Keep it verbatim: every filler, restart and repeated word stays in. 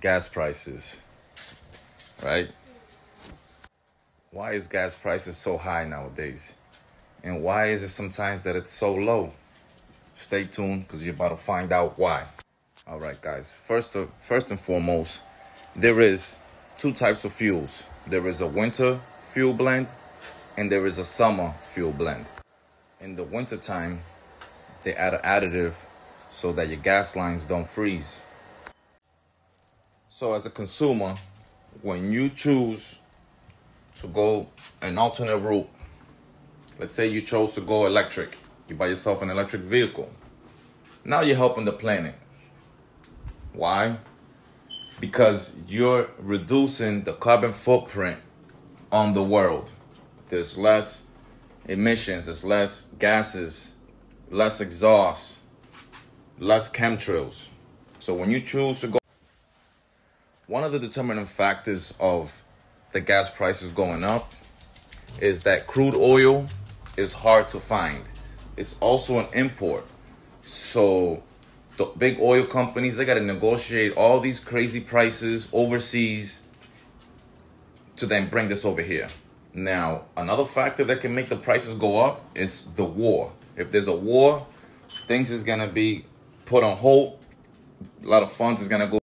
gas prices, right? Why is gas prices so high nowadays? And why is it sometimes that it's so low? Stay tuned, because you're about to find out why. All right, guys. First, of, first and foremost, there is two types of fuels. There is a winter fuel blend and there is a summer fuel blend. In the winter time, they add an additive so that your gas lines don't freeze. So as a consumer, when you choose to go an alternate route, let's say you chose to go electric, you buy yourself an electric vehicle. Now you're helping the planet. Why? Because you're reducing the carbon footprint on the world. There's less emissions, there's less gases, less exhaust, less chemtrails. So when you choose to go, one of the determining factors of the gas prices going up is that crude oil is hard to find. It's also an import. So the big oil companies, they got to negotiate all these crazy prices overseas to then bring this over here. Now, another factor that can make the prices go up is the war. If there's a war, things is going to be put on hold. A lot of funds is going to go.